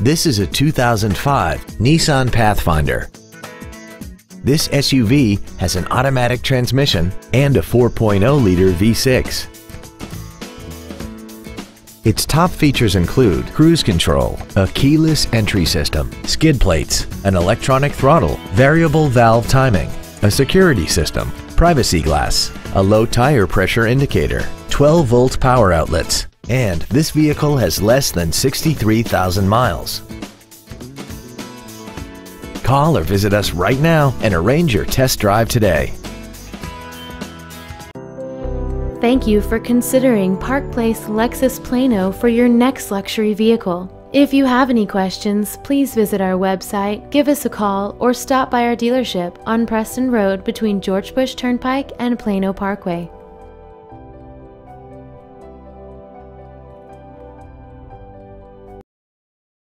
This is a 2005 Nissan Pathfinder. This SUV has an automatic transmission and a 4.0-liter V6. Its top features include cruise control, a keyless entry system, skid plates, an electronic throttle, variable valve timing, a security system, privacy glass, a low tire pressure indicator, 12-volt power outlets, and this vehicle has less than 63,000 miles. Call or visit us right now and arrange your test drive today. Thank you for considering Park Place Lexus Plano for your next luxury vehicle. If you have any questions, please visit our website, give us a call, or stop by our dealership on Preston Road between George Bush Turnpike and Plano Parkway.